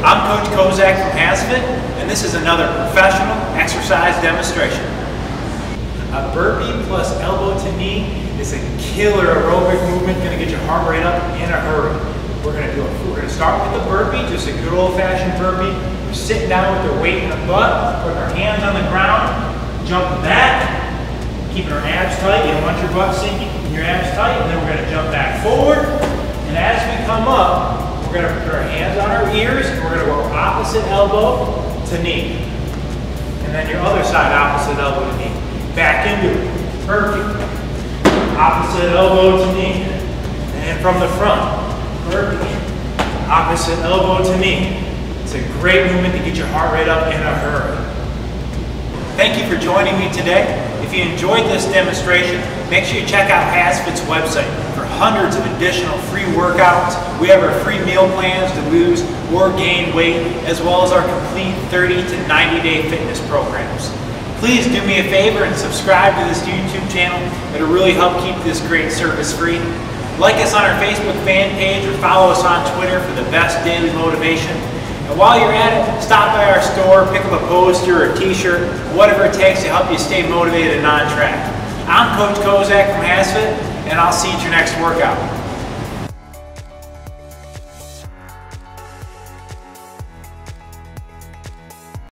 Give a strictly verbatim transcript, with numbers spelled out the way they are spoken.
I'm Coach Kozak from HASfit, and this is another professional exercise demonstration. A burpee plus elbow to knee is a killer aerobic movement, going to get your heart rate up in a hurry. We're going to do it. We're going to start with the burpee, just a good old-fashioned burpee. We're sitting down with our weight in the butt, putting our hands on the ground, jumping back, keeping our abs tight. You don't want your butt sinking, keeping your abs tight, and then we're going to jump back forward. And as we come up, we're going to put our hands on our ears, and we're going to go opposite elbow to knee. And then your other side, opposite elbow to knee. Back into it. Burpee. Opposite elbow to knee. And from the front. Burpee. Opposite elbow to knee. It's a great movement to get your heart rate up in a hurry. Thank you for joining me today. If you enjoyed this demonstration, make sure you check out HASfit's website for hundreds of additional free workouts. We have our free meal plans to lose or gain weight, as well as our complete thirty to ninety day fitness programs. Please do me a favor and subscribe to this YouTube channel. It'll really help keep this great service free. Like us on our Facebook fan page or follow us on Twitter for the best daily motivation. And while you're at it, stop by our store, pick up a poster or a t-shirt, whatever it takes to help you stay motivated and on track. I'm Coach Kozak from HASfit, and I'll see you at your next workout.